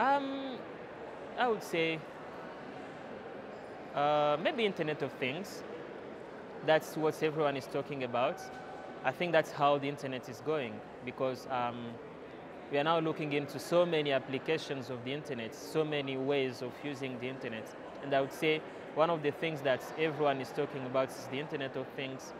I would say maybe Internet of Things. That's what everyone is talking about. I think that's how the internet is going, because we are now looking into so many applications of the internet, so many ways of using the internet. And I would say one of the things that everyone is talking about is the Internet of Things.